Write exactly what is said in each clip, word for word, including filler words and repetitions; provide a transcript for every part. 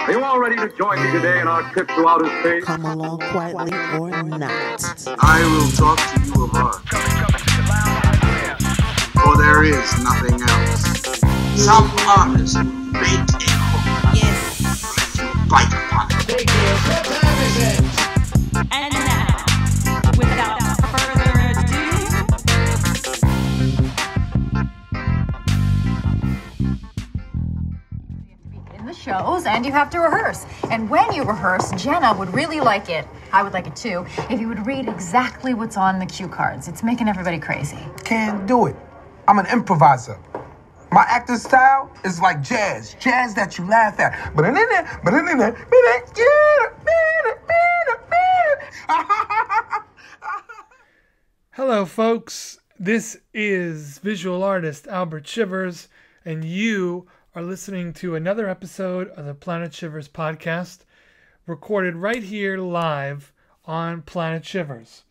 Are you all ready to join me today in our trip to outer space? Come along quietly or not. I will talk to you alone. For there is nothing else. Some artists made a hook. Yes. Let you bite upon it. Thank you. What time is it? And now, without shows, and you have to rehearse. And when you rehearse, Jenna would really like it, I would like it too, if you would read exactly what's on the cue cards. It's making everybody crazy. Can't do it. I'm an improviser. My acting style is like jazz. Jazz that you laugh at. Hello, folks. This is visual artist Albert Shivers, and you are listening to another episode of the Planet Shivers podcast, recorded right here live on Planet Shivers.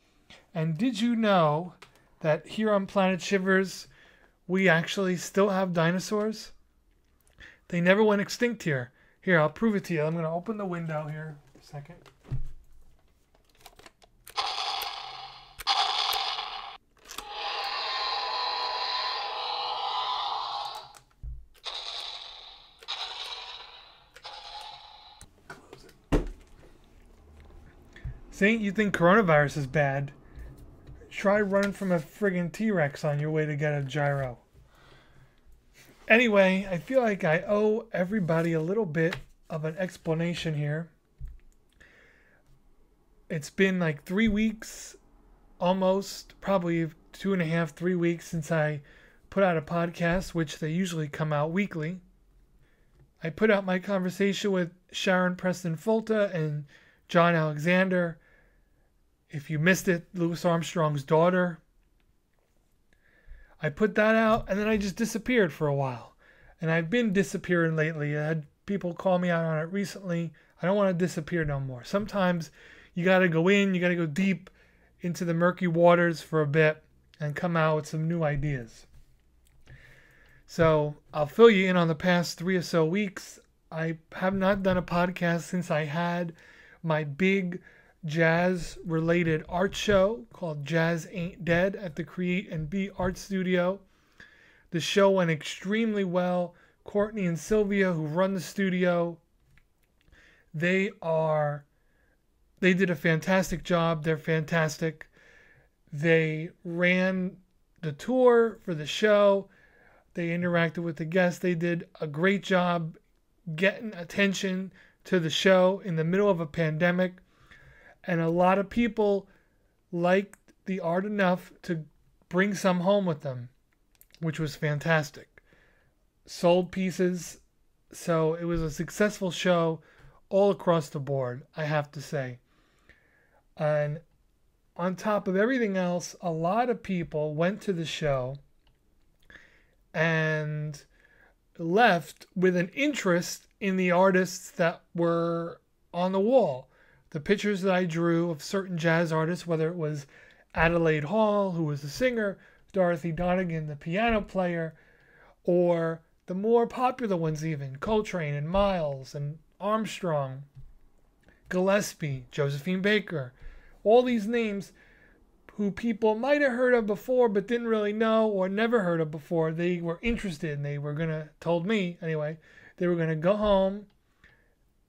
And did you know that here on Planet Shivers, we actually still have dinosaurs? They never went extinct here. Here, I'll prove it to you. I'm going to open the window here a second. See, you think coronavirus is bad. Try running from a friggin' T-Rex on your way to get a gyro. Anyway, I feel like I owe everybody a little bit of an explanation here. It's been like three weeks, almost, probably two and a half, three weeks since I put out a podcast, which they usually come out weekly. I put out my conversation with Sharon Preston-Folta and John Alexander. If you missed it, Louis Armstrong's daughter. I put that out, and then I just disappeared for a while. And I've been disappearing lately. I had people call me out on it recently. I don't want to disappear no more. Sometimes you got to go in, you got to go deep into the murky waters for a bit and come out with some new ideas. So I'll fill you in on the past three or so weeks. I have not done a podcast since I had my big jazz-related art show called Jazz Ain't Dead at the Create and Be Art Studio. The show went extremely well. Courtney and Sylvia, who run the studio, they are, they did a fantastic job. They're fantastic. They ran the tour for the show. They interacted with the guests. They did a great job getting attention to the show in the middle of a pandemic, and a lot of people liked the art enough to bring some home with them, which was fantastic. Sold pieces, so it was a successful show all across the board, I have to say. And on top of everything else, a lot of people went to the show and left with an interest in the artists that were on the wall. The pictures that I drew of certain jazz artists, whether it was Adelaide Hall, who was the singer, Dorothy Donegan, the piano player, or the more popular ones even, Coltrane and Miles and Armstrong, Gillespie, Josephine Baker, all these names who people might have heard of before but didn't really know or never heard of before. They were interested, and they were going to, told me anyway, they were going to go home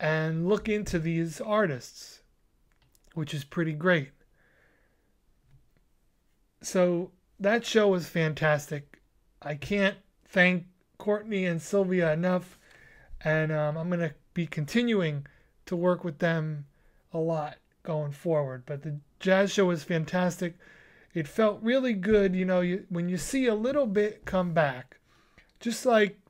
and look into these artists, which is pretty great. So that show was fantastic. I can't thank Courtney and Sylvia enough, and um, I'm going to be continuing to work with them a lot going forward. But the jazz show was fantastic. It felt really good, you know, you, when you see a little bit come back, just like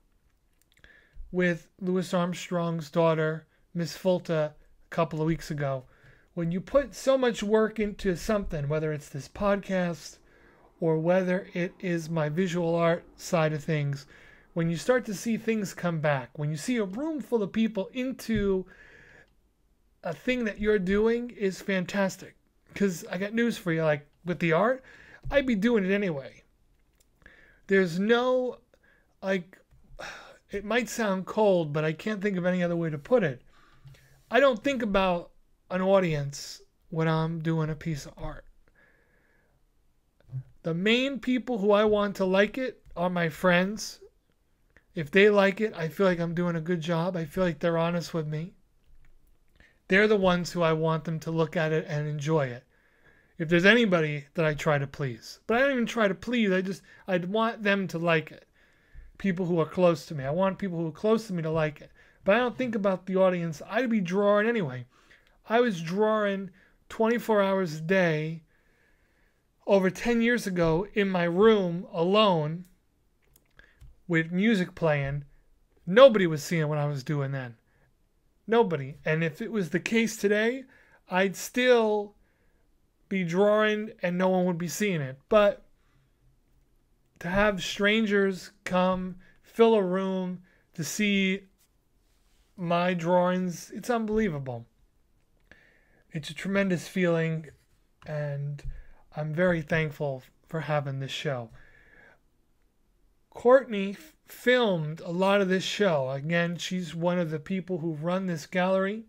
with Louis Armstrong's daughter, Miss Folta, a couple of weeks ago. When you put so much work into something, whether it's this podcast or whether it is my visual art side of things, when you start to see things come back, when you see a room full of people into a thing that you're doing, is fantastic. Because I got news for you, like with the art, I'd be doing it anyway. There's no, like, It might sound cold, but I can't think of any other way to put it. I don't think about an audience when I'm doing a piece of art. The main people who I want to like it are my friends. If they like it, I feel like I'm doing a good job. I feel like they're honest with me. They're the ones who I want them to look at it and enjoy it. If there's anybody that I try to please. But I don't even try to please. I just, I'd want them to like it. People who are close to me. I want people who are close to me to like it. But I don't think about the audience. I'd be drawing anyway. I was drawing twenty-four hours a day over ten years ago in my room alone with music playing. Nobody was seeing what I was doing then. Nobody. And if it was the case today, I'd still be drawing and no one would be seeing it. But to have strangers come fill a room to see my drawings, it's unbelievable. It's a tremendous feeling, and I'm very thankful for having this show. Courtney filmed a lot of this show. Again, she's one of the people who run this gallery.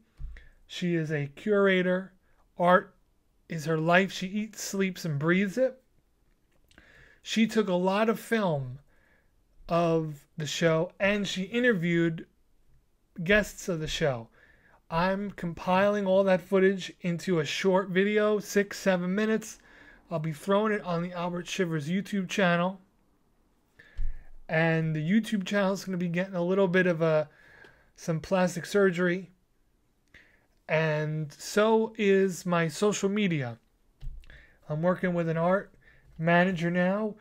She is a curator. Art is her life. She eats, sleeps, and breathes it. She took a lot of film of the show, and she interviewed guests of the show. I'm compiling all that footage into a short video, six, seven minutes. I'll be throwing it on the Albert Shivers YouTube channel. And the YouTube channel is going to be getting a little bit of a, some plastic surgery. And so is my social media. I'm working with an art manager now,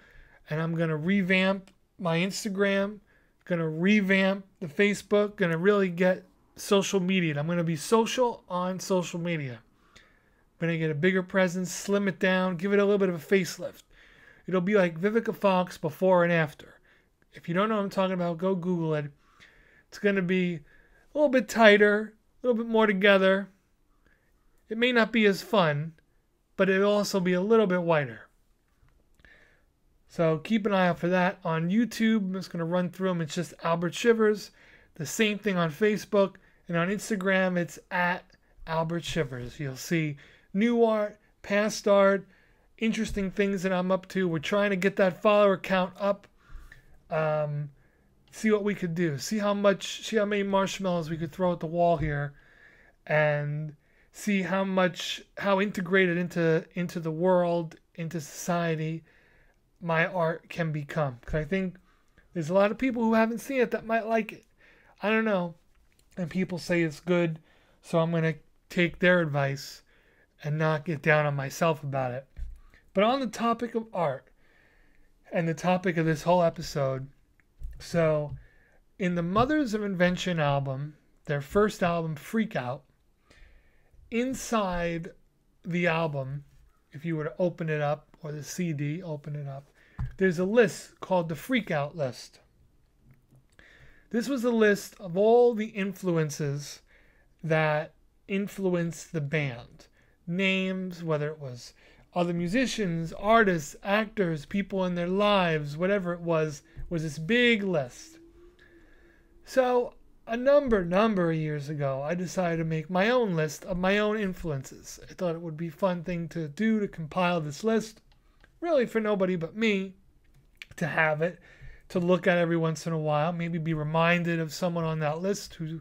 and I'm gonna revamp my Instagram, gonna revamp the Facebook, gonna really get social media. I'm gonna be social on social media. I'm gonna get a bigger presence, slim it down, give it a little bit of a facelift. It'll be like Vivica Fox before and after. If you don't know what I'm talking about, go Google it. It's gonna be a little bit tighter, a little bit more together. It may not be as fun, but it'll also be a little bit wider. So keep an eye out for that on YouTube. I'm just going to run through them. It's just Albert Shivers. The same thing on Facebook. And on Instagram, it's at Albert Shivers. You'll see new art, past art, interesting things that I'm up to. We're trying to get that follower count up. Um, see what we could do. See how much, see how many marshmallows we could throw at the wall here. And see how much, how integrated into, into the world, into society, my art can become. Because I think there's a lot of people who haven't seen it that might like it. I don't know. And people say it's good. So I'm going to take their advice and not get down on myself about it. But on the topic of art and the topic of this whole episode. So in the Mothers of Invention album, their first album, Freak Out, inside the album, if you were to open it up, or the C D, open it up, there's a list called the Freak Out list. This was a list of all the influences that influenced the band. Names, whether it was other musicians, artists, actors, people in their lives, whatever it was, was this big list. So a number, number of years ago, I decided to make my own list of my own influences. I thought it would be a fun thing to do, to compile this list. Really for nobody but me to have it, to look at every once in a while, maybe be reminded of someone on that list who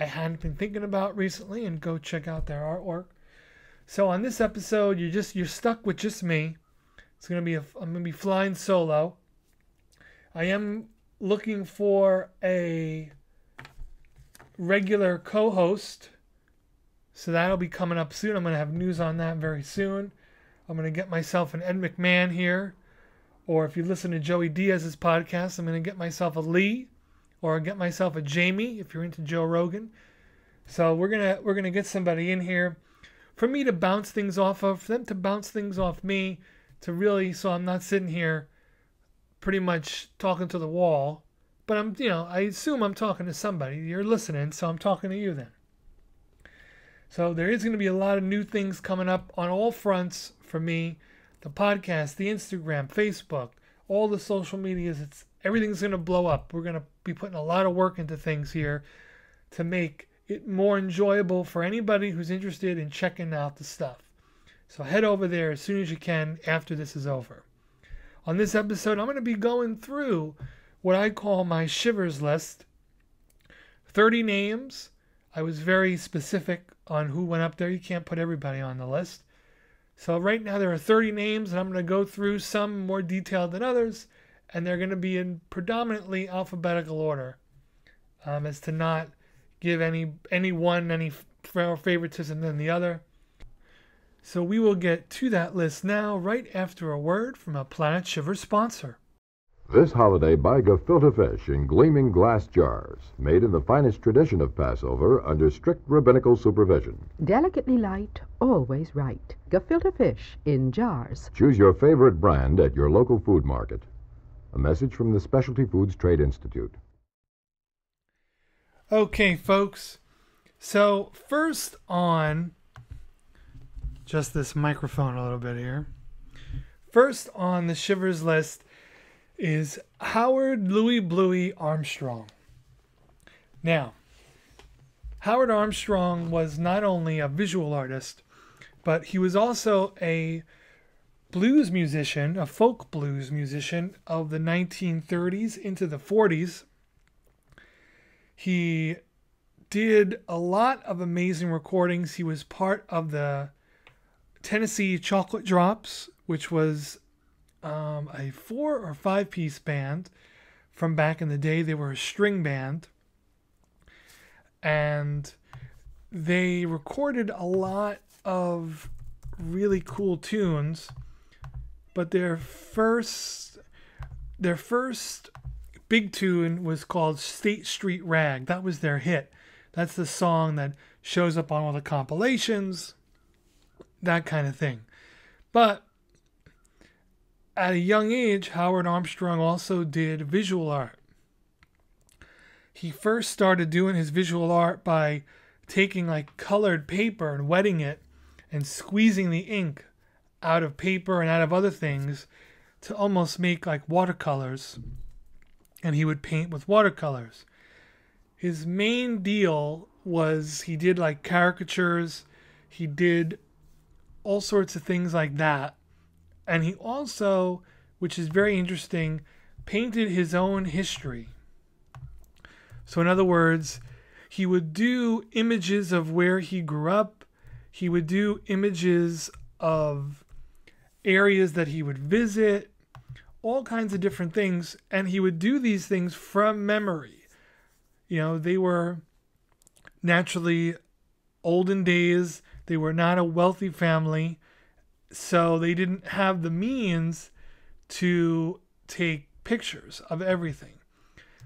I hadn't been thinking about recently, and go check out their artwork. So on this episode, you're just you're stuck with just me. It's gonna be a, I'm gonna be flying solo. I am looking for a regular co-host, so that'll be coming up soon. I'm gonna have news on that very soon. I'm going to get myself an Ed McMahon here. Or if you listen to Joey Diaz's podcast, I'm going to get myself a Lee. Or get myself a Jamie, if you're into Joe Rogan. So we're going to we're gonna get somebody in here for me to bounce things off of. For them to bounce things off me. To really, so I'm not sitting here pretty much talking to the wall. But I'm, you know, I assume I'm talking to somebody. You're listening, so I'm talking to you then. So there is going to be a lot of new things coming up on all fronts for me. The podcast, the Instagram, Facebook, all the social medias, it's everything's going to blow up. We're going to be putting a lot of work into things here to make it more enjoyable for anybody who's interested in checking out the stuff. So head over there as soon as you can after this is over. On this episode, I'm going to be going through what I call my Shivers list. thirty names. I was very specific on who went up there. You can't put everybody on the list. So right now there are thirty names, and I'm going to go through some more detailed than others, and they're going to be in predominantly alphabetical order, um, as to not give any, any one any favoritism than the other. So we will get to that list now, right after a word from a Planet Shivers sponsor. This holiday, buy gefilte fish in gleaming glass jars, made in the finest tradition of Passover under strict rabbinical supervision. Delicately light, always right. Gefilte fish in jars. Choose your favorite brand at your local food market. A message from the Specialty Foods Trade Institute. Okay, folks. So first on... Just this microphone a little bit here. First on the Shivers list is Howard Louie Bluie Armstrong. Now, Howard Armstrong was not only a visual artist, but he was also a blues musician, a folk blues musician of the nineteen thirties into the forties. He did a lot of amazing recordings. He was part of the Tennessee Chocolate Drops, which was um, a four or five piece band from back in the day. They were a string band, and they recorded a lot of really cool tunes, but their first their first big tune was called State Street Rag. That was their hit. That's the song that shows up on all the compilations, that kind of thing. But at a young age, Howard Armstrong also did visual art. He first started doing his visual art by taking like colored paper and wetting it and squeezing the ink out of paper and out of other things to almost make like watercolors. And he would paint with watercolors. His main deal was he did like caricatures. He did all sorts of things like that. And he also, which is very interesting, painted his own history. So in other words, he would do images of where he grew up. He would do images of areas that he would visit, all kinds of different things. And he would do these things from memory. You know, they were naturally olden days. They were not a wealthy family, so they didn't have the means to take pictures of everything.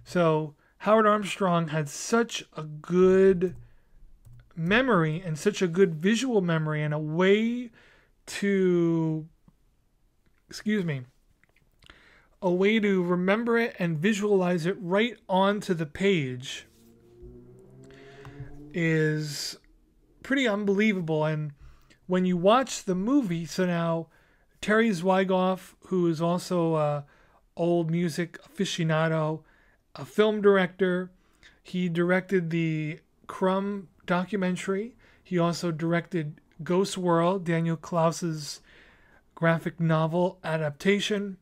So Howard Armstrong had such a good memory and such a good visual memory and a way to, excuse me, a way to remember it and visualize it right onto the page is pretty unbelievable. And when you watch the movie, so now Terry Zwigoff, who is also a old music aficionado, a film director, he directed the Crumb documentary. He also directed Ghost World, Daniel Klaus's graphic novel adaptation.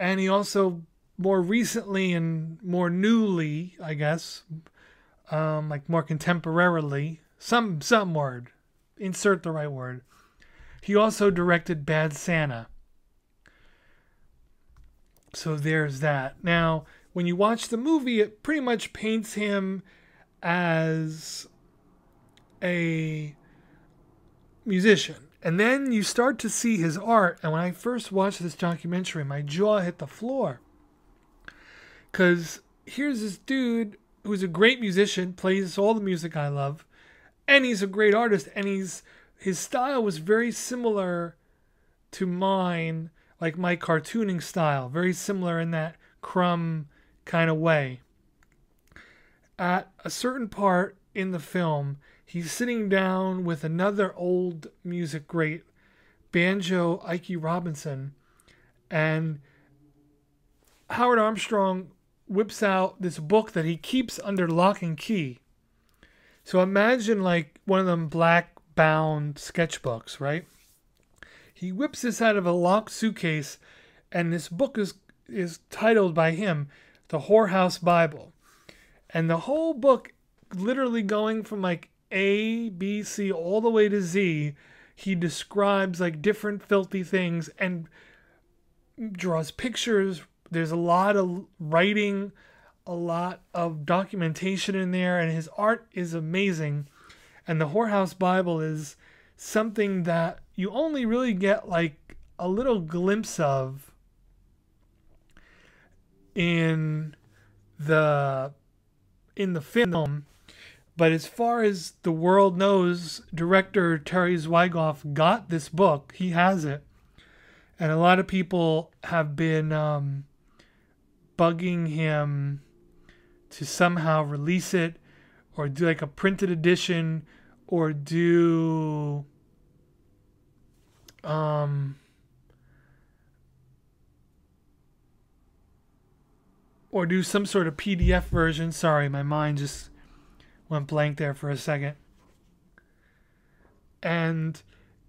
And he also more recently and more newly, I guess, um, like more contemporarily, Some some word. Insert the right word. He also directed Bad Santa. So there's that. Now, when you watch the movie, it pretty much paints him as a musician. And then you start to see his art. And when I first watched this documentary, my jaw hit the floor. Because here's this dude who's a great musician, plays all the music I love. And he's a great artist, and he's his style was very similar to mine, like my cartooning style, very similar in that Crumb kind of way. At a certain part in the film, he's sitting down with another old music great, Banjo Ikey Robinson, and Howard Armstrong whips out this book that he keeps under lock and key. So imagine like one of them black bound sketchbooks, right? He whips this out of a locked suitcase, and this book is is titled by him, The Whorehouse Bible. And the whole book, literally going from like A, B, C, all the way to Z, he describes like different filthy things and draws pictures. There's a lot of writing, a lot of documentation in there, and his art is amazing. And the Whorehouse Bible is something that you only really get like a little glimpse of in the in the film. But as far as the world knows, director Terry Zwigoff got this book. He has it. And a lot of people have been um, bugging him to somehow release it, or do like a printed edition, or do um, or do some sort of P D F version. Sorry, my mind just went blank there for a second. And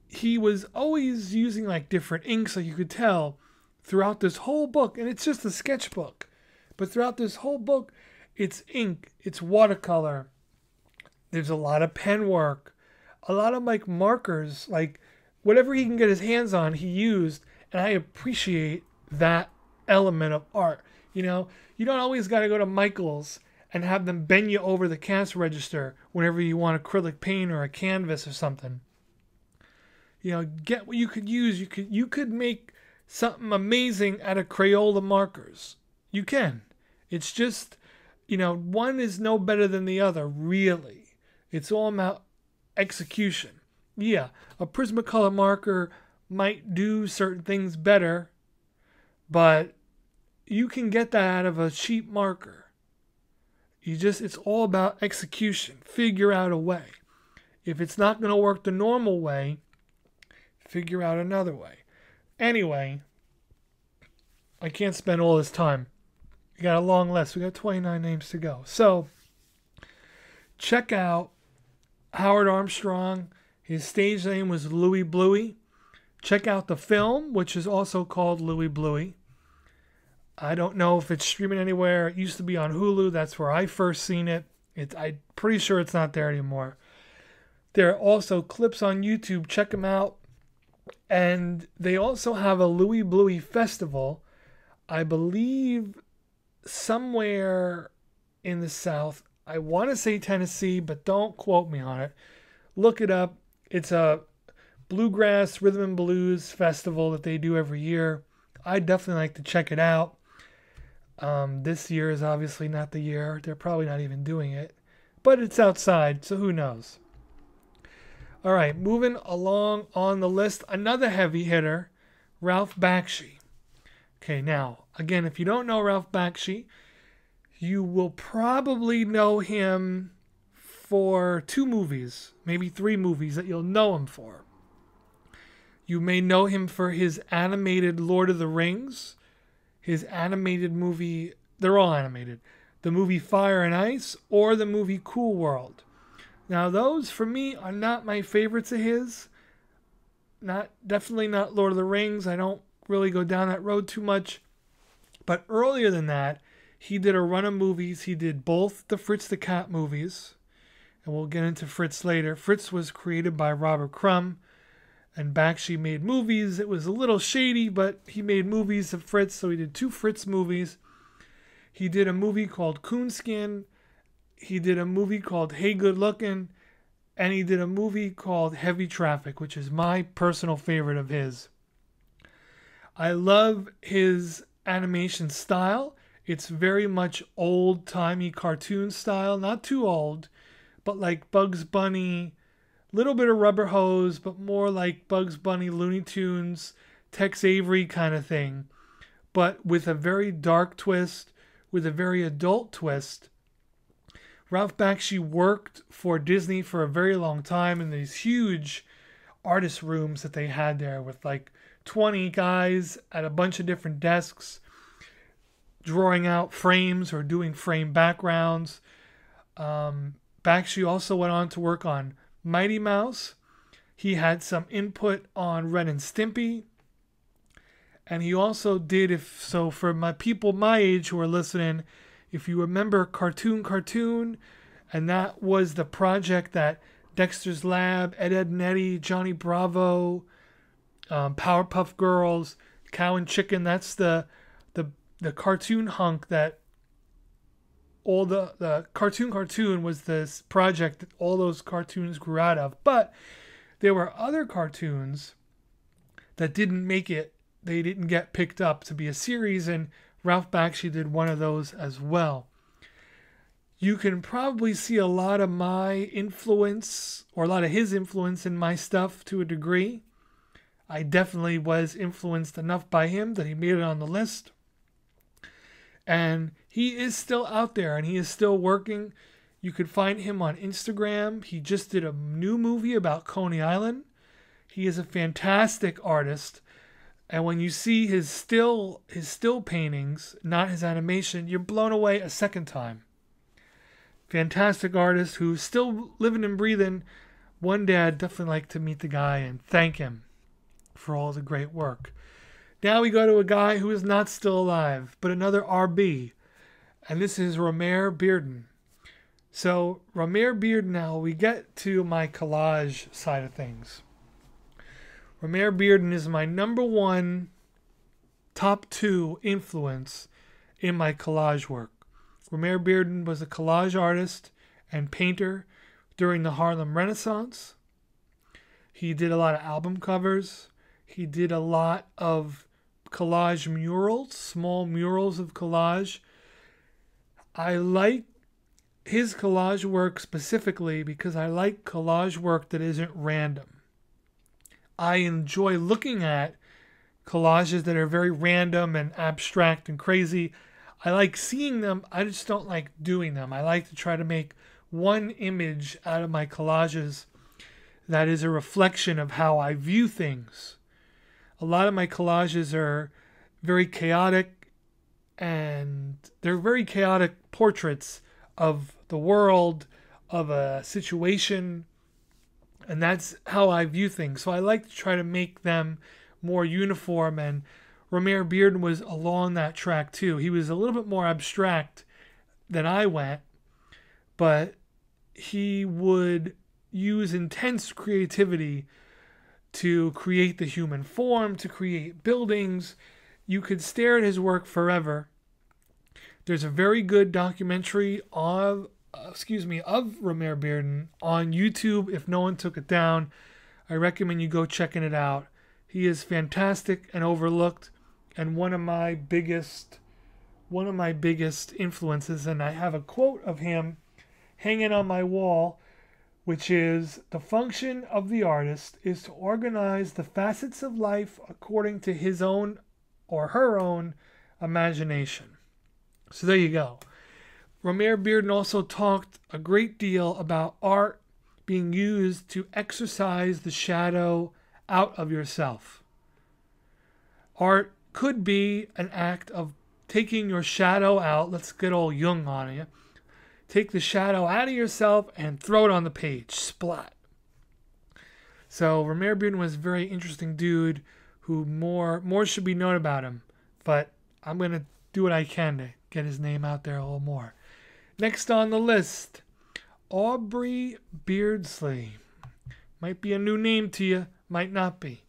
he was always using like different inks, like you could tell throughout this whole book. And it's just a sketchbook, but throughout this whole book, it's ink, it's watercolor. There's a lot of pen work, a lot of like markers, like whatever he can get his hands on, he used. And I appreciate that element of art. You know, you don't always got to go to Michael's and have them bend you over the cash register whenever you want acrylic paint or a canvas or something. You know, get what you could use. You could you could make something amazing out of Crayola markers. You can. It's just, you know, one is no better than the other, really. It's all about execution. Yeah, a Prismacolor marker might do certain things better, but you can get that out of a cheap marker. You just, it's all about execution. Figure out a way. If it's not going to work the normal way, figure out another way. Anyway, I can't spend all this time. We got a long list. We got twenty-nine names to go. So, check out Howard Armstrong. His stage name was Louie Bluie. Check out the film, which is also called Louie Bluie. I don't know if it's streaming anywhere. It used to be on Hulu. That's where I first seen it. It's, I'm pretty sure it's not there anymore. There are also clips on YouTube. Check them out. And they also have a Louie Bluie festival, I believe, somewhere in the South. I want to say Tennessee, but don't quote me on it. Look it up. It's a bluegrass rhythm and blues festival that they do every year. I definitely like to check it out. Um, this year is obviously not the year. They're probably not even doing it. But it's outside, so who knows? All right, moving along on the list. Another heavy hitter, Ralph Bakshi. Okay, now, again, if you don't know Ralph Bakshi, you will probably know him for two movies, maybe three movies that you'll know him for. You may know him for his animated Lord of the Rings, his animated movie, they're all animated, the movie Fire and Ice, or the movie Cool World. Now those, for me, are not my favorites of his. Not, definitely not Lord of the Rings. I don't really go down that road too much. But earlier than that, he did a run of movies. He did both the Fritz the Cat movies, and we'll get into Fritz later. Fritz was created by Robert Crumb, and Bakshi made movies. It was a little shady, but he made movies of Fritz, so he did two Fritz movies. He did a movie called Coonskin. He did a movie called Hey Good Lookin'. And he did a movie called Heavy Traffic, which is my personal favorite of his. I love his animation style. It's very much old-timey cartoon style. Not too old, but like Bugs Bunny, little bit of Rubber Hose, but more like Bugs Bunny, Looney Tunes, Tex Avery kind of thing, but with a very dark twist, with a very adult twist. Ralph Bakshi worked for Disney for a very long time in these huge artist rooms that they had there with like twenty guys at a bunch of different desks. drawing out frames or doing frame backgrounds. Um, Bakshi also went on to work on Mighty Mouse. He had some input on Ren and Stimpy. And he also did, if so for my people my age who are listening, if you remember Cartoon Cartoon, and that was the project that Dexter's Lab, Ed, Edd and Eddy, Johnny Bravo, um, Powerpuff Girls, Cow and Chicken, that's the, the, the cartoon hunk that all the, the Cartoon Cartoon was this project that all those cartoons grew out of. But there were other cartoons that didn't make it. They didn't get picked up to be a series, and Ralph Bakshi did one of those as well. You can probably see a lot of my influence, or a lot of his influence in my stuff to a degree. I definitely was influenced enough by him that he made it on the list. And he is still out there, and he is still working. You could find him on Instagram. He just did a new movie about Coney Island. He is a fantastic artist. And when you see his still his still paintings, not his animation, you're blown away a second time. Fantastic artist who's still living and breathing. One day I'd definitely like to meet the guy and thank him for all the great work. Now we go to a guy who is not still alive, but another R B. And this is Romare Bearden. So Romare Bearden, now we get to my collage side of things. Romare Bearden is my number one, top two influence in my collage work. Romare Bearden was a collage artist and painter during the Harlem Renaissance. He did a lot of album covers. He did a lot of collage murals, small murals of collage. I like his collage work specifically because I like collage work that isn't random. I enjoy looking at collages that are very random and abstract and crazy. I like seeing them. I just don't like doing them. I like to try to make one image out of my collages that is a reflection of how I view things. A lot of my collages are very chaotic, and they're very chaotic portraits of the world, of a situation. And that's how I view things. So I like to try to make them more uniform. And Romare Bearden was along that track too. He was a little bit more abstract than I went. But he would use intense creativity to create the human form, to create buildings. You could stare at his work forever. There's a very good documentary of Uh, excuse me, of Romare Bearden on YouTube. If no one took it down, I recommend you go checking it out. He is fantastic and overlooked, and one of my biggest, one of my biggest influences. And I have a quote of him hanging on my wall, which is, "The function of the artist is to organize the facets of life according to his own or her own imagination." So there you go. Romare Bearden also talked a great deal about art being used to exercise the shadow out of yourself. Art could be an act of taking your shadow out. Let's get all Jung on you. Take the shadow out of yourself and throw it on the page. Splat. So Romare Bearden was a very interesting dude who more, more should be known about him. But I'm going to do what I can to get his name out there a little more. Next on the list, Aubrey Beardsley. Might be a new name to you, might not be.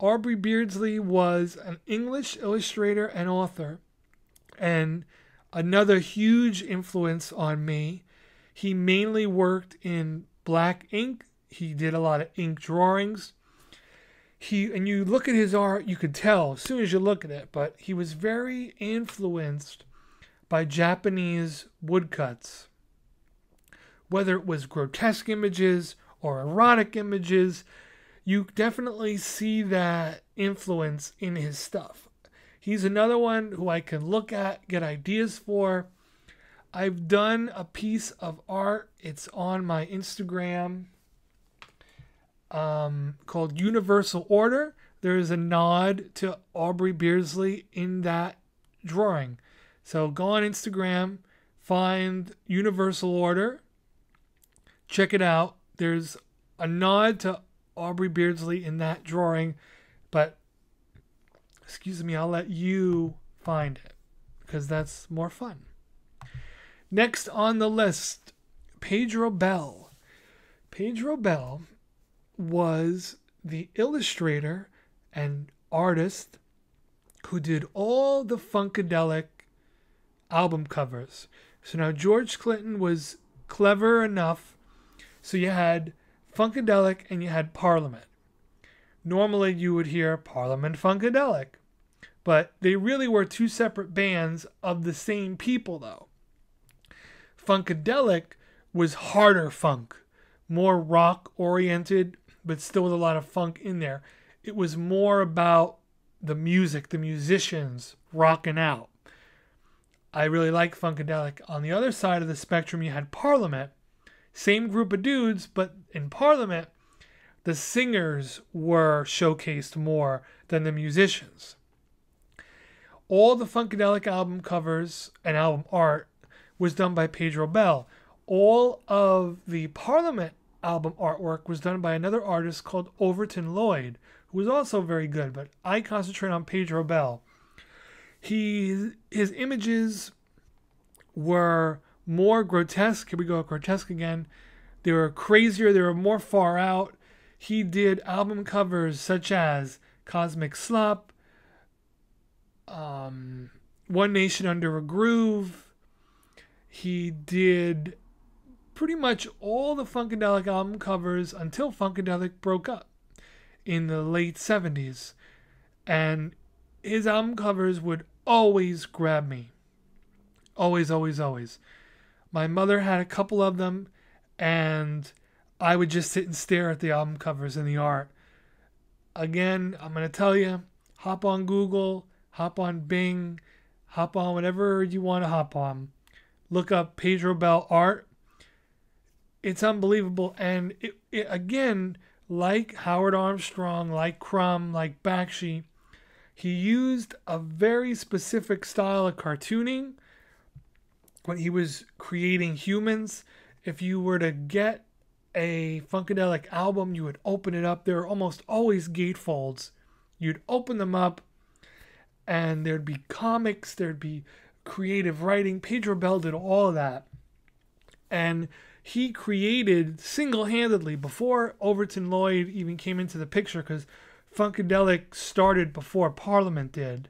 Aubrey Beardsley was an English illustrator and author, and another huge influence on me. He mainly worked in black ink. He did a lot of ink drawings. He, and you look at his art, you could tell as soon as you look at it, but he was very influenced by Japanese woodcuts. Whether it was grotesque images or erotic images, you definitely see that influence in his stuff. He's another one who I can look at, get ideas for. I've done a piece of art. It's on my Instagram um, called Universal Order. There is a nod to Aubrey Beardsley in that drawing. So go on Instagram, find Universal Order, check it out. There's a nod to Aubrey Beardsley in that drawing, but excuse me, I'll let you find it because that's more fun. Next on the list, Pedro Bell. Pedro Bell was the illustrator and artist who did all the Funkadelic album covers. So now George Clinton was clever enough, so you had Funkadelic and you had Parliament. Normally you would hear Parliament Funkadelic, but they really were two separate bands of the same people though. Funkadelic was harder funk, more rock oriented, but still with a lot of funk in there. It was more about the music, the musicians rocking out. I really like Funkadelic. On the other side of the spectrum, you had Parliament. Same group of dudes, but in Parliament, the singers were showcased more than the musicians. All the Funkadelic album covers and album art was done by Pedro Bell. All of the Parliament album artwork was done by another artist called Overton Lloyd, who was also very good, but I concentrate on Pedro Bell. He, his images were more grotesque. Here we go, grotesque again. They were crazier. They were more far out. He did album covers such as Cosmic Slop, um, One Nation Under a Groove. He did pretty much all the Funkadelic album covers until Funkadelic broke up in the late seventies. And his album covers would always grab me. Always, always, always. My mother had a couple of them, and I would just sit and stare at the album covers and the art. Again, I'm going to tell you, hop on Google, hop on Bing, hop on whatever you want to hop on. Look up Pedro Bell art. It's unbelievable. And it, it, again, like Howard Armstrong, like Crumb, like Bakshi, he used a very specific style of cartooning when he was creating humans. If you were to get a Funkadelic album, you would open it up. There were almost always gatefolds. You'd open them up, and there'd be comics, there'd be creative writing. Pedro Bell did all of that. And he created single-handedly, before Overton Lloyd even came into the picture, because Funkadelic started before Parliament did.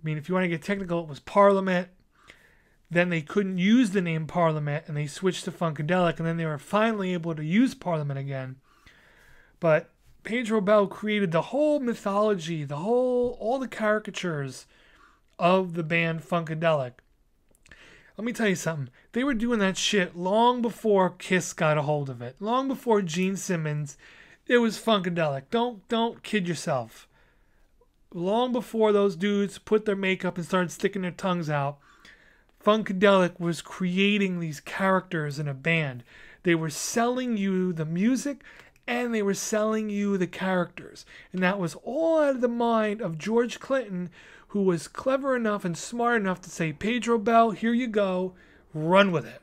I mean, if you want to get technical, it was Parliament. Then they couldn't use the name Parliament, and they switched to Funkadelic, and then they were finally able to use Parliament again. But Pedro Bell created the whole mythology, the whole, all the caricatures of the band Funkadelic. Let me tell you something. They were doing that shit long before Kiss got a hold of it. Long before Gene Simmons. It was Funkadelic. Don't, don't kid yourself. Long before those dudes put their makeup and started sticking their tongues out, Funkadelic was creating these characters in a band. They were selling you the music, and they were selling you the characters. And that was all out of the mind of George Clinton, who was clever enough and smart enough to say, Pedro Bell, here you go, run with it.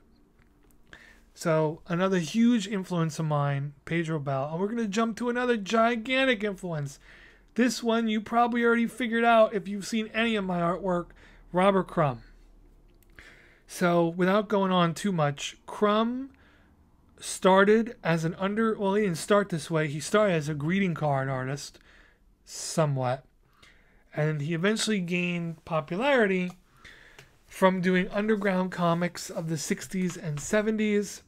So another huge influence of mine, Pedro Bell. And we're going to jump to another gigantic influence. This one you probably already figured out if you've seen any of my artwork, Robert Crumb. So without going on too much, Crumb started as an under, well, he didn't start this way. He started as a greeting card artist, somewhat. And he eventually gained popularity from doing underground comics of the sixties and seventies.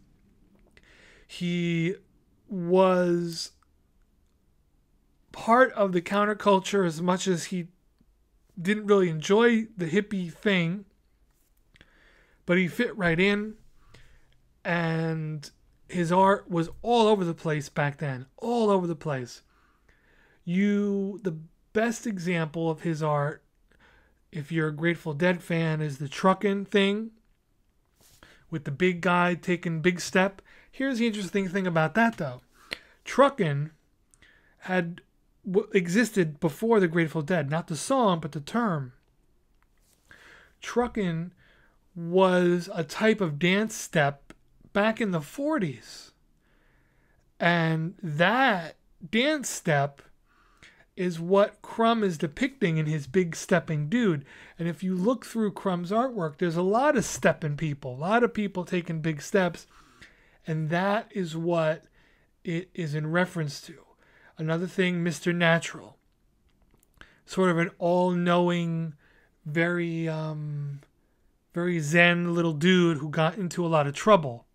He was part of the counterculture as much as he didn't really enjoy the hippie thing. But he fit right in, and his art was all over the place back then. All over the place. You, the best example of his art, if you're a Grateful Dead fan, is the Truckin' thing with the big guy taking big step. Here's the interesting thing about that, though. Truckin' had w existed before the Grateful Dead. Not the song, but the term. Truckin' was a type of dance step back in the forties. And that dance step is what Crumb is depicting in his Big Stepping Dude. And if you look through Crumb's artwork, there's a lot of stepping people, a lot of people taking big steps. And that is what it is in reference to. Another thing, Mister Natural. Sort of an all-knowing, very, um, very zen little dude who got into a lot of trouble.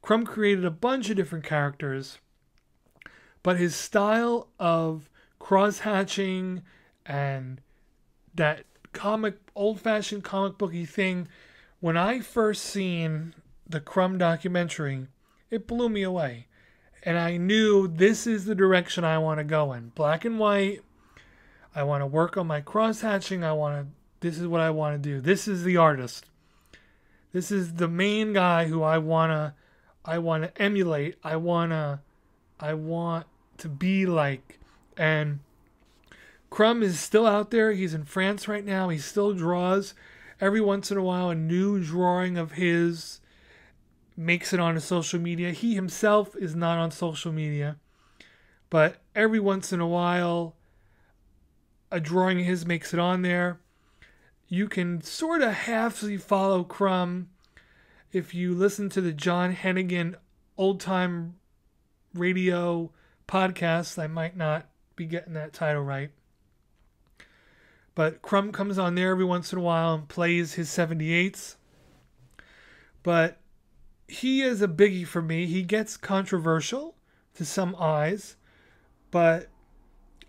Crumb created a bunch of different characters, but his style of cross-hatching and that comic, old-fashioned comic booky thing, when I first seen the Crumb documentary, it blew me away. And I knew this is the direction I want to go in. Black and white. I want to work on my cross-hatching. I want to, this is what I want to do. This is the artist. This is the main guy who I want to, I want to emulate. I want to, I want to be like. And Crumb is still out there. He's in France right now. He still draws every once in a while. A new drawing of his makes it onto social media. He himself is not on social media, but every once in a while, a drawing of his makes it on there. You can sort of halfly follow Crumb if you listen to the John Hennigan old-time radio podcast. I might not be getting that title right. But Crumb comes on there every once in a while and plays his seventy-eights. But he is a biggie for me. He gets controversial to some eyes, but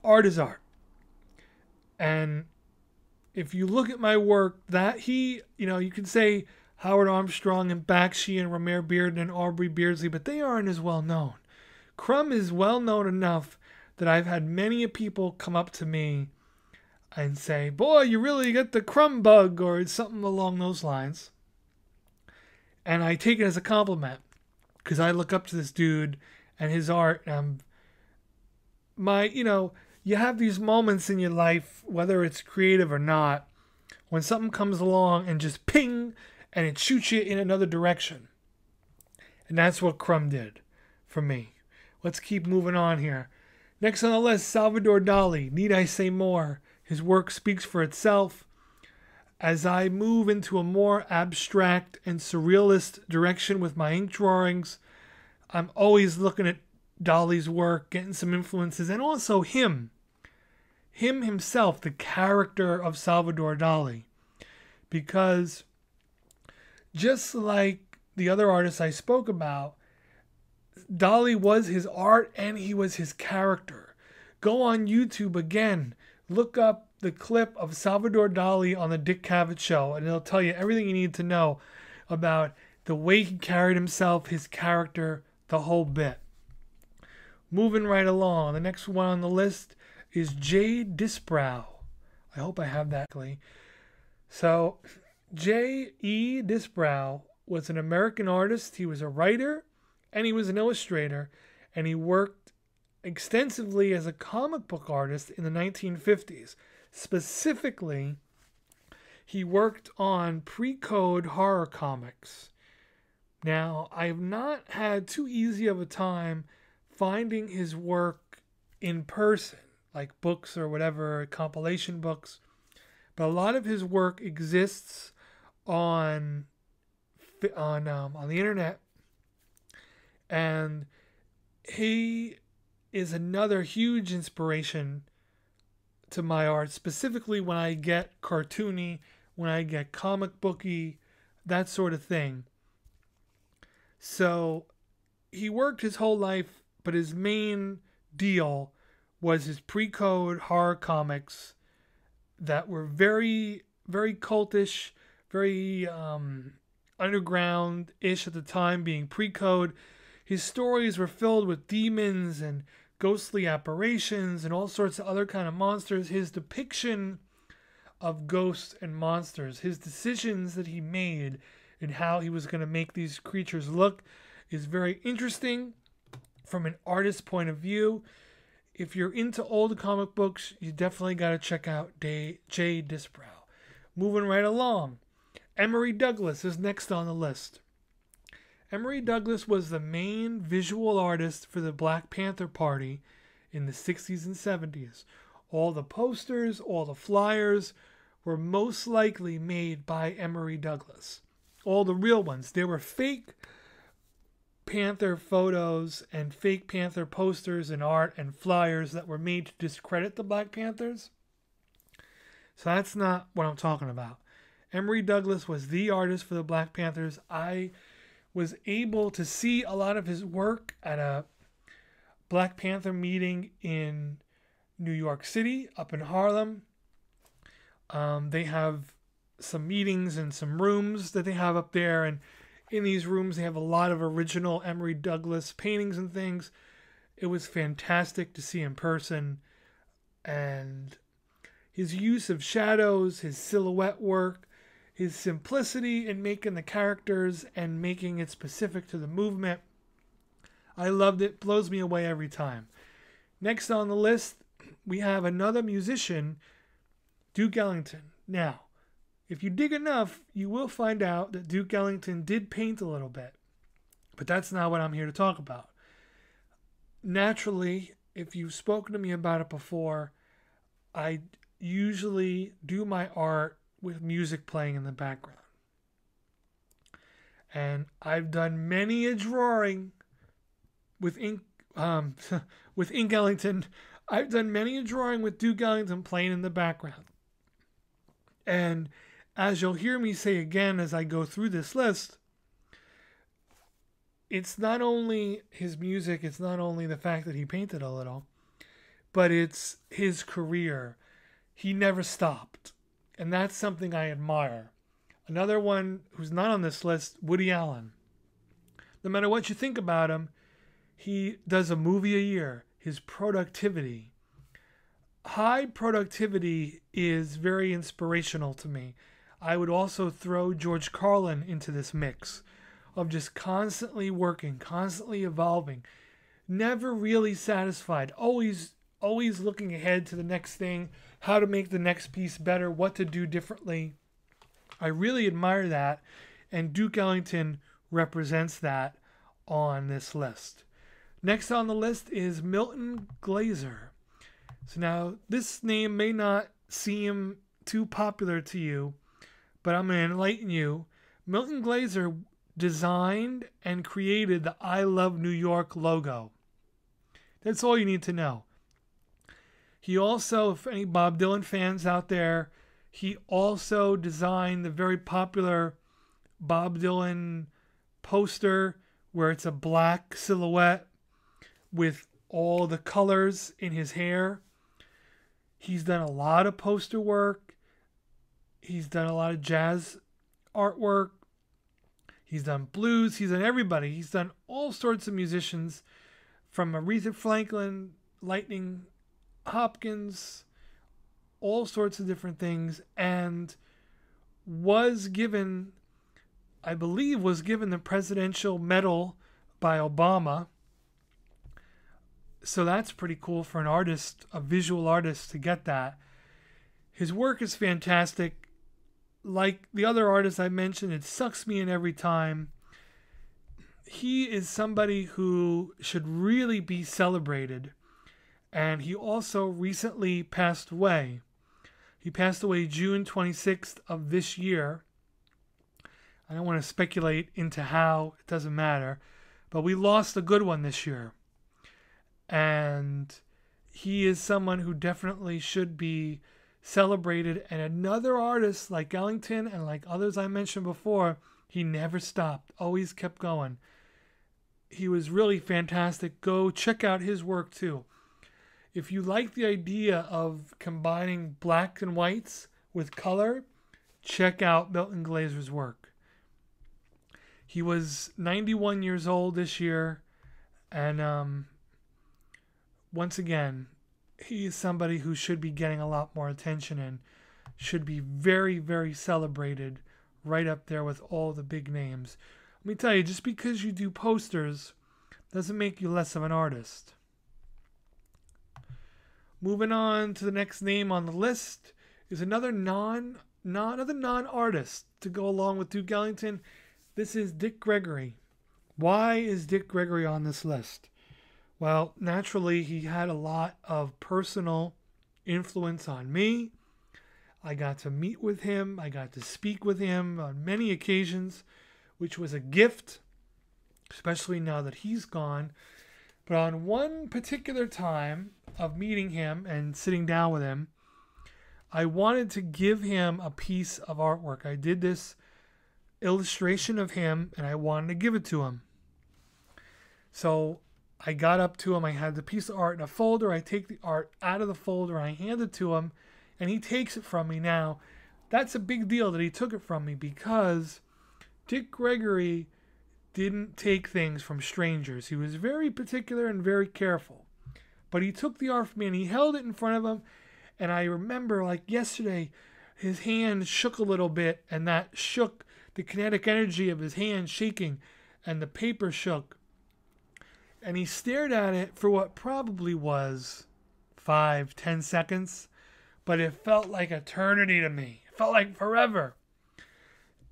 art is art. And if you look at my work, that he, you know, you can say Howard Armstrong and Bakshi and Romare Bearden and Aubrey Beardsley, but they aren't as well known. Crumb is well known enough that I've had many people come up to me and say, boy, you really got the Crumb bug, or something along those lines. And I take it as a compliment, because I look up to this dude and his art. Um, my, you know, you have these moments in your life, whether it's creative or not, when something comes along and just ping, and it shoots you in another direction. And that's what Crumb did for me. Let's keep moving on here. Next on the list, Salvador Dali. Need I say more? His work speaks for itself. As I move into a more abstract and surrealist direction with my ink drawings, I'm always looking at Dali's work, getting some influences, and also him. Him himself, the character of Salvador Dali. Because just like the other artists I spoke about, Dali was his art and he was his character. Go on YouTube again, look up the clip of Salvador Dali on the Dick Cavett Show, and it'll tell you everything you need to know about the way he carried himself, his character, the whole bit. Moving right along, the next one on the list is Jay Disbrow. I hope I have that correctly. So, J. E. Disbrow was an American artist. He was a writer, and he was an illustrator, and he worked extensively as a comic book artist in the nineteen fifties. Specifically, he worked on pre-code horror comics. Now, I've not had too easy of a time finding his work in person, like books or whatever, compilation books. But a lot of his work exists on on um, on the internet, and he is another huge inspiration to my art, specifically when I get cartoony, when I get comic booky, that sort of thing. So he worked his whole life, but his main deal was his pre-code horror comics that were very, very cultish, very um, underground-ish at the time, being pre-code. His stories were filled with demons and ghostly apparitions and all sorts of other kind of monsters. His depiction of ghosts and monsters, his decisions that he made and how he was going to make these creatures look, is very interesting from an artist's point of view. If you're into old comic books, you definitely got to check out Jay Disbrow. Moving right along. Emery Douglas is next on the list. Emery Douglas was the main visual artist for the Black Panther Party in the sixties and seventies. All the posters, all the flyers were most likely made by Emery Douglas. All the real ones. There were fake Panther photos and fake Panther posters and art and flyers that were made to discredit the Black Panthers. So that's not what I'm talking about. Emery Douglas was the artist for the Black Panthers. I was able to see a lot of his work at a Black Panther meeting in New York City, up in Harlem. Um, they have some meetings and some rooms that they have up there, and in these rooms they have a lot of original Emery Douglas paintings and things. It was fantastic to see in person, and his use of shadows, his silhouette work, his simplicity in making the characters and making it specific to the movement. I loved it. Blows me away every time. Next on the list, we have another musician, Duke Ellington. Now, if you dig enough, you will find out that Duke Ellington did paint a little bit. But that's not what I'm here to talk about. Naturally, if you've spoken to me about it before, I usually do my art with music playing in the background. And I've done many a drawing with ink, um, with Ink Ellington. I've done many a drawing with Duke Ellington playing in the background. And as you'll hear me say again as I go through this list, it's not only his music, it's not only the fact that he painted a little, but it's his career. He never stopped. And that's something I admire. Another one who's not on this list, Woody Allen. No matter what you think about him, he does a movie a year. His productivity. High productivity is very inspirational to me. I would also throw George Carlin into this mix of just constantly working, constantly evolving, never really satisfied, always always looking ahead to the next thing, how to make the next piece better, what to do differently. I really admire that, and Duke Ellington represents that on this list. Next on the list is Milton Glaser. So now, this name may not seem too popular to you, but I'm going to enlighten you. Milton Glaser designed and created the I Love New York logo. That's all you need to know. He also, if any Bob Dylan fans out there, he also designed the very popular Bob Dylan poster where it's a black silhouette with all the colors in his hair. He's done a lot of poster work. He's done a lot of jazz artwork. He's done blues. He's done everybody. He's done all sorts of musicians, from Aretha Franklin, Lightning Hopkins, all sorts of different things, and was given, I believe, was given the Presidential Medal by Obama. So that's pretty cool for an artist, a visual artist, to get that. His work is fantastic. Like the other artists I mentioned, it sucks me in every time. He is somebody who should really be celebrated. And he also recently passed away. He passed away June twenty-sixth of this year. I don't want to speculate into how, it doesn't matter. But we lost a good one this year. And he is someone who definitely should be celebrated. And another artist like Ellington and like others I mentioned before, he never stopped, always kept going. He was really fantastic. Go check out his work too. If you like the idea of combining blacks and whites with color, check out Milton Glaser's work. He was ninety-one years old this year, and um. once again, he is somebody who should be getting a lot more attention and should be very, very celebrated, right up there with all the big names. Let me tell you, just because you do posters doesn't make you less of an artist. Moving on to the next name on the list is another non non, another non-artist to go along with Duke Ellington. This is Dick Gregory. Why is Dick Gregory on this list? Well, naturally, he had a lot of personal influence on me. I got to meet with him. I got to speak with him on many occasions, which was a gift, especially now that he's gone. But on one particular time of meeting him and sitting down with him, I wanted to give him a piece of artwork. I did this illustration of him, and I wanted to give it to him. So I got up to him. I had the piece of art in a folder. I take the art out of the folder. I hand it to him, and he takes it from me. Now, that's a big deal that he took it from me, because Dick Gregory didn't take things from strangers. He was very particular and very careful. But he took the art from me, and he held it in front of him. And I remember, like yesterday, his hand shook a little bit, and that shook the kinetic energy of his hand shaking, and the paper shook. And he stared at it for what probably was five, ten seconds, but it felt like eternity to me. It felt like forever.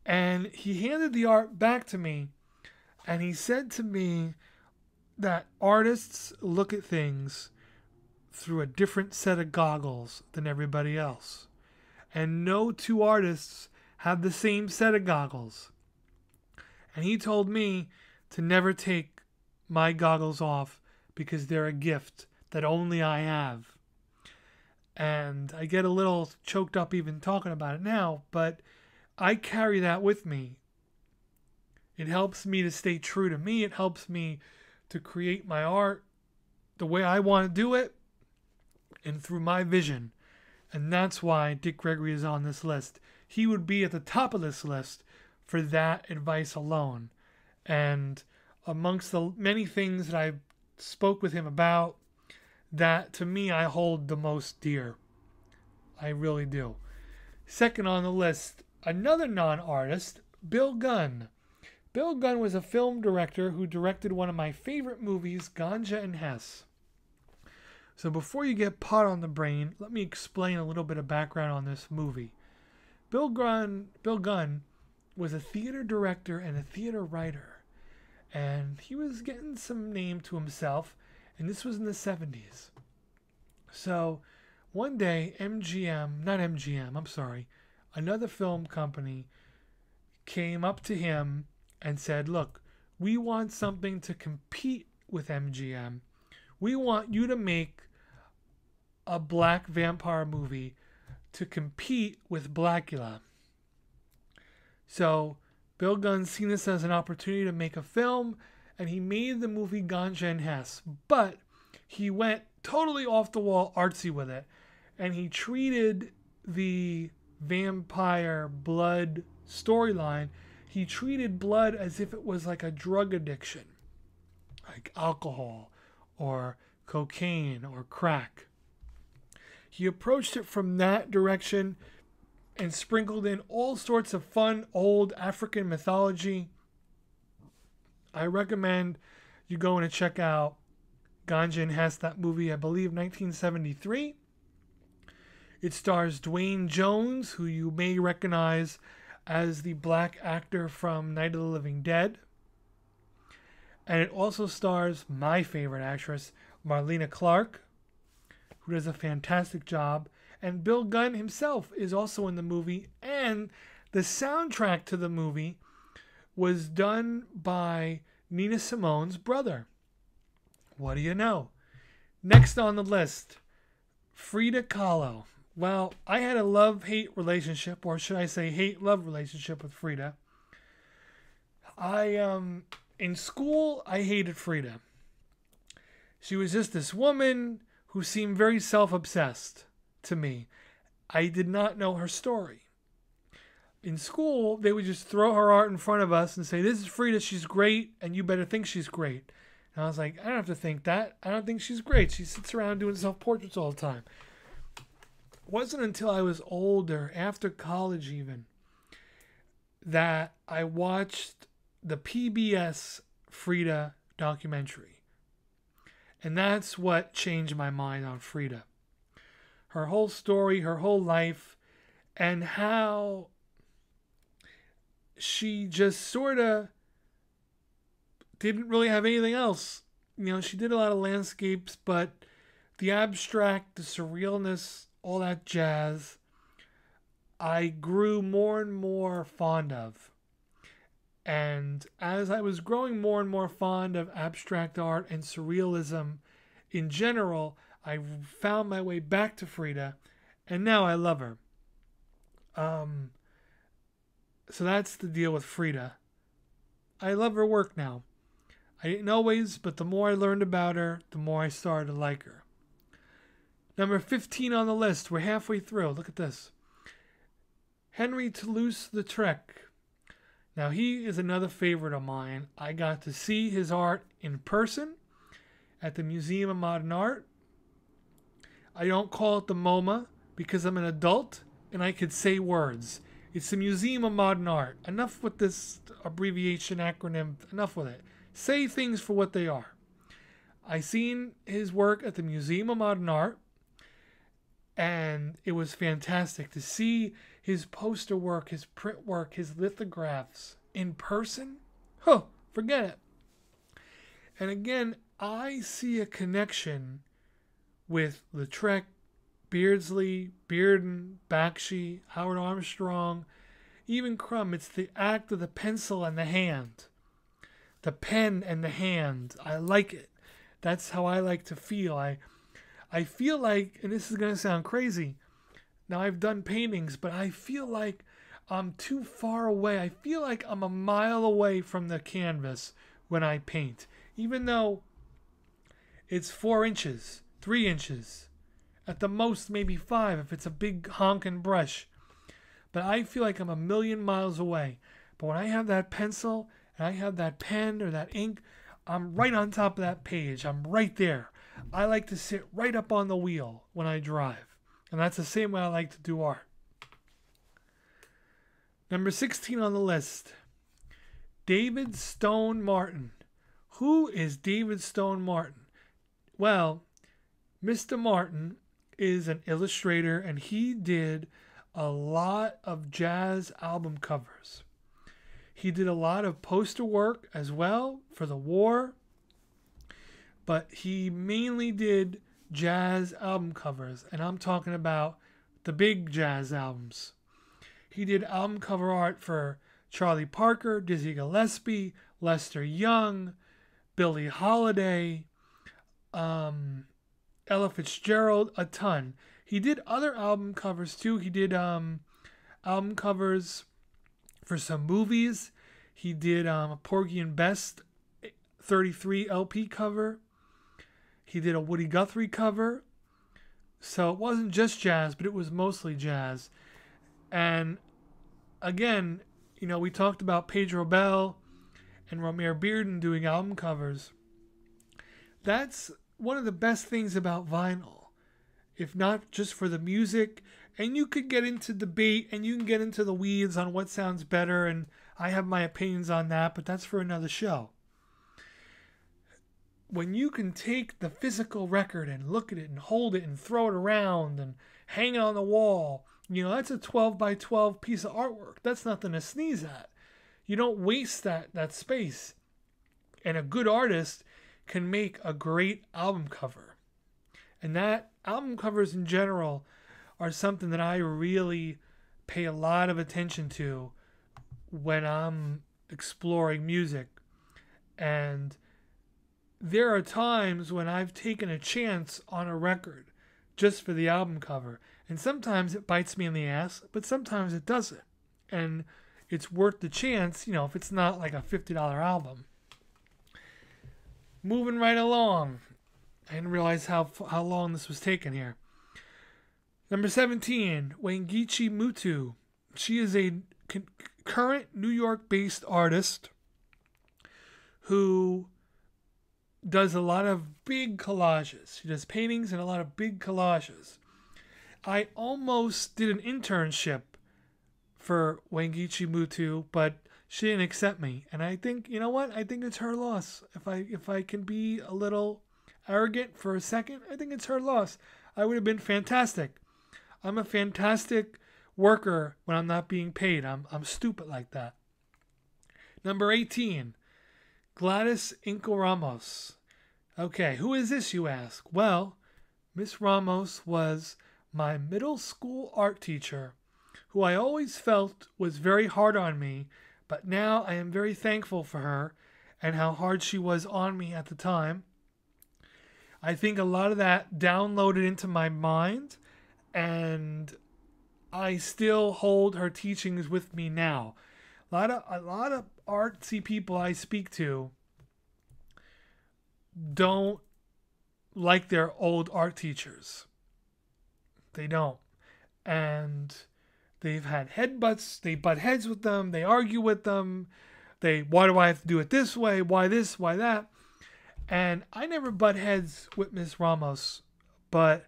And he handed the art back to me, and he said to me that artists look at things through a different set of goggles than everybody else. And no two artists have the same set of goggles. And he told me to never take my goggles off, because they're a gift that only I have. And I get a little choked up even talking about it now, but I carry that with me. It helps me to stay true to me. It helps me to create my art the way I want to do it, and through my vision. And that's why Dick Gregory is on this list. He would be at the top of this list for that advice alone. And amongst the many things that I spoke with him about, that to me I hold the most dear. I really do. Second on the list, another non-artist, Bill Gunn. Bill Gunn was a film director who directed one of my favorite movies, Ganja and Hess. So before you get pot on the brain, let me explain a little bit of background on this movie. Bill Gunn, Bill Gunn was a theater director and a theater writer. And he was getting some name to himself. And this was in the seventies. So one day, M G M, not M G M, I'm sorry, another film company came up to him and said, look, we want something to compete with M G M. We want you to make a black vampire movie to compete with Blackula. So Bill Gunn seen this as an opportunity to make a film, and he made the movie Ganja and Hess, but he went totally off the wall artsy with it, and he treated the vampire blood storyline, he treated blood as if it was like a drug addiction, like alcohol or cocaine or crack. He approached it from that direction and sprinkled in all sorts of fun old African mythology. I recommend you go in and check out Ganja and Hess, that movie, I believe, nineteen seventy-three. It stars Dwayne Jones, who you may recognize as the black actor from Night of the Living Dead. And it also stars my favorite actress, Marlena Clark, who does a fantastic job. And Bill Gunn himself is also in the movie. And the soundtrack to the movie was done by Nina Simone's brother. What do you know? Next on the list, Frida Kahlo. Well, I had a love-hate relationship, or should I say hate-love relationship with Frida. I, um... In school, I hated Frida. She was just this woman who seemed very self-obsessed to me. I did not know her story. In school, they would just throw her art in front of us and say, this is Frida, she's great, and you better think she's great. And I was like, I don't have to think that. I don't think she's great. She sits around doing self-portraits all the time. It wasn't until I was older, after college even, that I watched the P B S Frida documentary. And that's what changed my mind on Frida. Her whole story, her whole life, and how she just sort of didn't really have anything else. You know, she did a lot of landscapes, but the abstract, the surrealness, all that jazz, I grew more and more fond of. And as I was growing more and more fond of abstract art and surrealism in general, I found my way back to Frida, and now I love her. Um, so that's the deal with Frida. I love her work now. I didn't always, but the more I learned about her, the more I started to like her. Number fifteen on the list. We're halfway through. Look at this. Henry Toulouse-Lautrec. Now, he is another favorite of mine. I got to see his art in person at the Museum of Modern Art. I don't call it the MoMA because I'm an adult and I could say words. It's the Museum of Modern Art. Enough with this abbreviation, acronym. Enough with it. Say things for what they are. I seen his work at the Museum of Modern Art, and it was fantastic to see his poster work, his print work, his lithographs in person. Huh, forget it. And again, I see a connection with Lautrec, Beardsley, Bearden, Bakshi, Howard Armstrong, even Crumb. It's the act of the pencil and the hand. The pen and the hand. I like it. That's how I like to feel. I I feel like, and this is going to sound crazy, now I've done paintings, but I feel like I'm too far away. I feel like I'm a mile away from the canvas when I paint, even though it's four inches, three inches, at the most maybe five if it's a big honking brush. But I feel like I'm a million miles away. But when I have that pencil and I have that pen or that ink, I'm right on top of that page. I'm right there. I like to sit right up on the wheel when I drive. And that's the same way I like to do art. Number sixteen on the list. David Stone Martin. Who is David Stone Martin? Well, Mister Martin is an illustrator, and he did a lot of jazz album covers. He did a lot of poster work as well for the war, but he mainly did jazz album covers, and I'm talking about the big jazz albums. He did album cover art for Charlie Parker, Dizzy Gillespie, Lester Young, Billie Holiday, um, Ella Fitzgerald, a ton. He did other album covers too. He did um, album covers for some movies. He did um, a Porgy and Best thirty-three L P cover. He did a Woody Guthrie cover. So it wasn't just jazz, but it was mostly jazz. And again, you know, we talked about Pedro Bell and Romare Bearden doing album covers. That's one of the best things about vinyl, if not just for the music. And you could get into debate, and you can get into the weeds on what sounds better, and I have my opinions on that, but that's for another show. When you can take the physical record and look at it and hold it and throw it around and hang it on the wall, you know, that's a twelve by twelve piece of artwork. That's nothing to sneeze at. You don't waste that, that space. And a good artist can make a great album cover. And that album covers in general are something that I really pay a lot of attention to when I'm exploring music. And there are times when I've taken a chance on a record just for the album cover. And sometimes it bites me in the ass, but sometimes it doesn't. And it's worth the chance, you know, if it's not like a fifty dollar album. Moving right along. I didn't realize how, how long this was taken here. Number seventeen, Wangechi Mutu. She is a current New York-based artist who does a lot of big collages. She does paintings and a lot of big collages. I almost did an internship for Wangechi Mutu, but she didn't accept me. And I think, you know what? I think it's her loss. If I, if I can be a little arrogant for a second, I think it's her loss. I would have been fantastic. I'm a fantastic worker when I'm not being paid. I'm, I'm stupid like that. Number eighteen, Gladys Inca Ramos. Okay, who is this, you ask? Well, Miss Ramos was my middle school art teacher, who I always felt was very hard on me, but now I am very thankful for her and how hard she was on me at the time. I think a lot of that downloaded into my mind, and I still hold her teachings with me now. A lot of, a lot of artsy people I speak to don't like their old art teachers. They don't. And they've had headbutts. They butt heads with them. They argue with them. They, why do I have to do it this way? Why this? Why that? And I never butt heads with Miss Ramos, but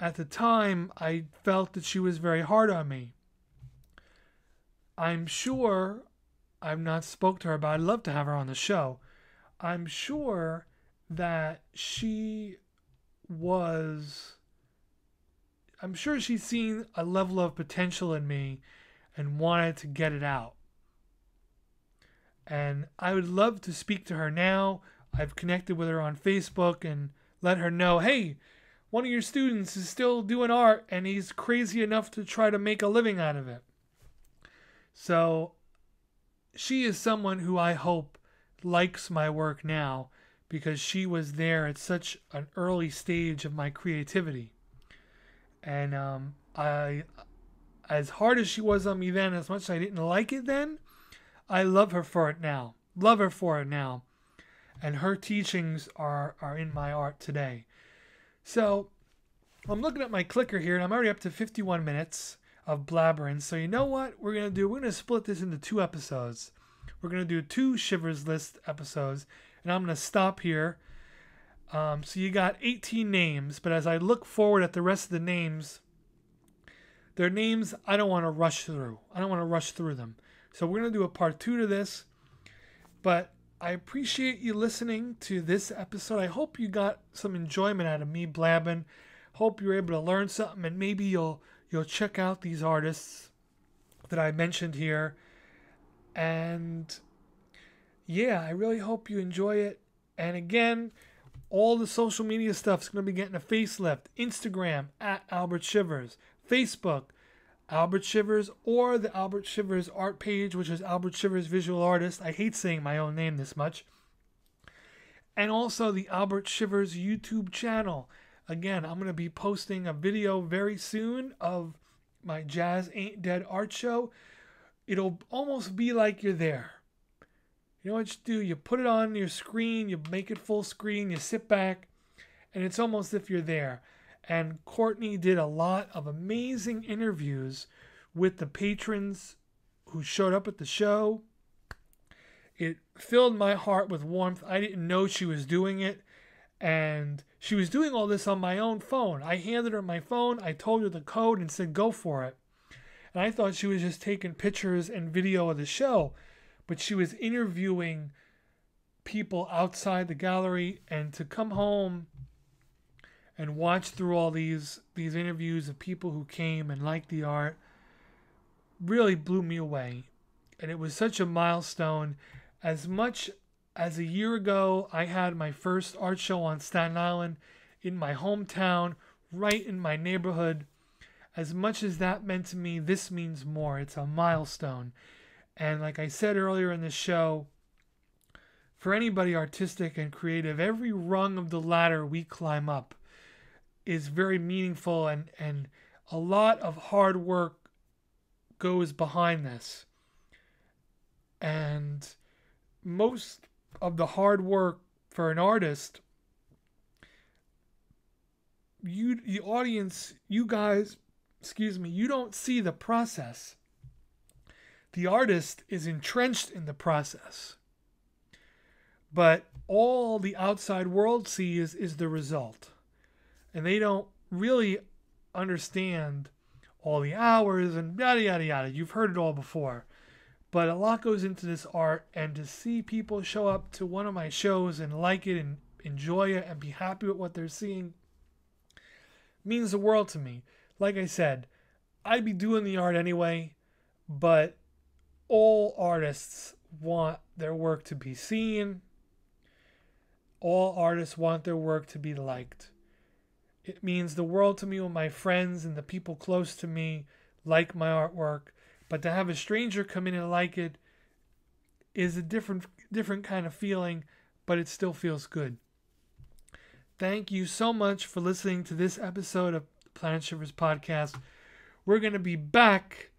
at the time, I felt that she was very hard on me. I'm sure, I've not spoke to her, but I'd love to have her on the show. I'm sure that she was... I'm sure she's seen a level of potential in me and wanted to get it out. And I would love to speak to her now. I've connected with her on Facebook and let her know, hey, one of your students is still doing art and he's crazy enough to try to make a living out of it. So she is someone who I hope likes my work now because she was there at such an early stage of my creativity. And um, I, as hard as she was on me then, as much as I didn't like it then, I love her for it now. Love her for it now. And her teachings are, are in my art today. So I'm looking at my clicker here, and I'm already up to fifty-one minutes of blabbering. So you know what we're going to do? We're going to split this into two episodes. We're going to do two Shivers List episodes, and I'm going to stop here. Um, so you got eighteen names, but as I look forward at the rest of the names, they're names I don't want to rush through. I don't want to rush through them. So we're going to do a part two to this, but I appreciate you listening to this episode. I hope you got some enjoyment out of me blabbing. Hope you were able to learn something, and maybe you'll you'll check out these artists that I mentioned here. And yeah, I really hope you enjoy it. And again, all the social media stuff is going to be getting a facelift. Instagram, at Albert Shivers. Facebook, Albert Shivers, or the Albert Shivers art page, which is Albert Shivers Visual Artist. I hate saying my own name this much. And also the Albert Shivers YouTube channel. Again, I'm going to be posting a video very soon of my Jazz Ain't Dead art show. It'll almost be like you're there. You know what you do? You put it on your screen, you make it full screen, you sit back, and it's almost as if you're there. And Courtney did a lot of amazing interviews with the patrons who showed up at the show. It filled my heart with warmth. I didn't know she was doing it. And she was doing all this on my own phone. I handed her my phone. I told her the code and said, go for it. And I thought she was just taking pictures and video of the show. But she was interviewing people outside the gallery, and to come home and watch through all these these interviews of people who came and liked the art really blew me away. And it was such a milestone. As much as a year ago, I had my first art show on Staten Island in my hometown, right in my neighborhood. As much as that meant to me, this means more. It's a milestone. And like I said earlier in the show, for anybody artistic and creative, every rung of the ladder we climb up is very meaningful, and, and a lot of hard work goes behind this. And most of the hard work for an artist, you, the audience, you guys, excuse me, you don't see the process. The artist is entrenched in the process, but all the outside world sees is the result, and they don't really understand all the hours and yada, yada, yada. You've heard it all before, but a lot goes into this art, and to see people show up to one of my shows and like it and enjoy it and be happy with what they're seeing means the world to me. Like I said, I'd be doing the art anyway, but all artists want their work to be seen. All artists want their work to be liked. It means the world to me when my friends and the people close to me like my artwork, but to have a stranger come in and like it is a different different kind of feeling, but it still feels good. Thank you so much for listening to this episode of Planet Shivers Podcast. We're going to be back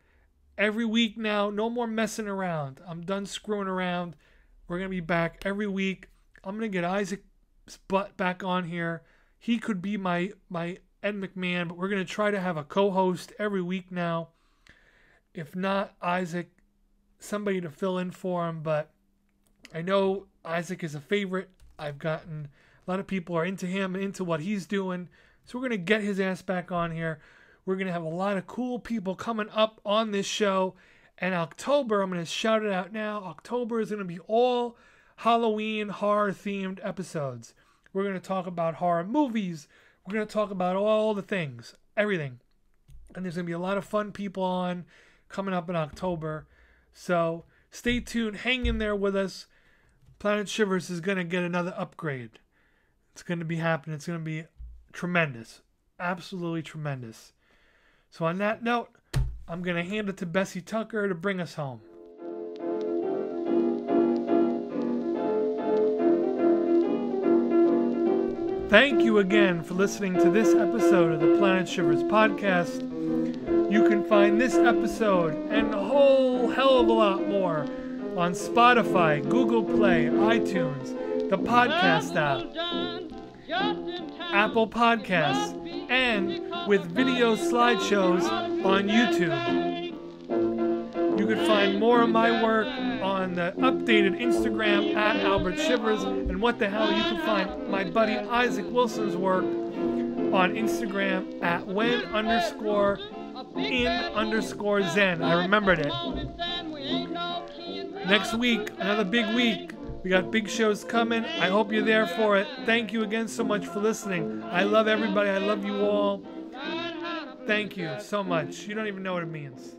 every week now. No more messing around. I'm done screwing around. We're going to be back every week. I'm going to get Isaac's butt back on here. He could be my, my Ed McMahon, but we're going to try to have a co-host every week now. If not Isaac, somebody to fill in for him. But I know Isaac is a favorite. I've gotten... a lot of people are into him and into what he's doing. So we're going to get his ass back on here. We're going to have a lot of cool people coming up on this show. And October, I'm going to shout it out now. October is going to be all Halloween horror-themed episodes. We're going to talk about horror movies. We're going to talk about all the things, everything. And there's going to be a lot of fun people on coming up in October. So stay tuned. Hang in there with us. Planet Shivers is going to get another upgrade. It's going to be happening. It's going to be tremendous. Absolutely tremendous. So on that note, I'm going to hand it to Bessie Tucker to bring us home. Thank you again for listening to this episode of the Planet Shivers Podcast. You can find this episode and a whole hell of a lot more on Spotify, Google Play, iTunes, the podcast app, Apple Podcasts, and with video slideshows on YouTube. You can find more of my work on the updated Instagram at Albert Shivers, and what the hell, you can find my buddy Isaac Wilson's work on Instagram at when underscore in underscore zen. I remembered it. Next week, another big week. We got big shows coming. I hope you're there for it. Thank you again so much for listening. I love everybody. I love you all. Thank you so much. You don't even know what it means.